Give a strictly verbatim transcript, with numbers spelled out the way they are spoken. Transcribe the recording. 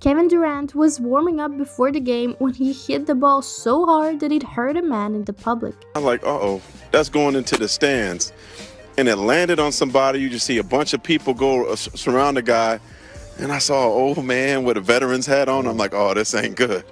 Kevin Durant was warming up before the game when he hit the ball so hard that it hurt a man in the public. I'm like, uh-oh, that's going into the stands. And it landed on somebody. You just see a bunch of people go surround the guy. And I saw an old man with a veteran's hat on. I'm like, oh, this ain't good.